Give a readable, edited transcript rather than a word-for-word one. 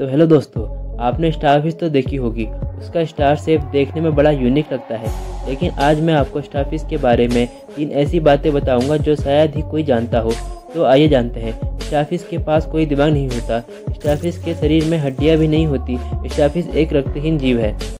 तो हेलो दोस्तों, आपने स्टारफिश तो देखी होगी। उसका स्टार शेप देखने में बड़ा यूनिक लगता है, लेकिन आज मैं आपको स्टारफिश के बारे में 3 ऐसी बातें बताऊंगा जो शायद ही कोई जानता हो। तो आइए जानते हैं। स्टारफिश के पास कोई दिमाग नहीं होता। स्टारफिश के शरीर में हड्डियाँ भी नहीं होती। स्टारफिश एक रक्तहीन जीव है।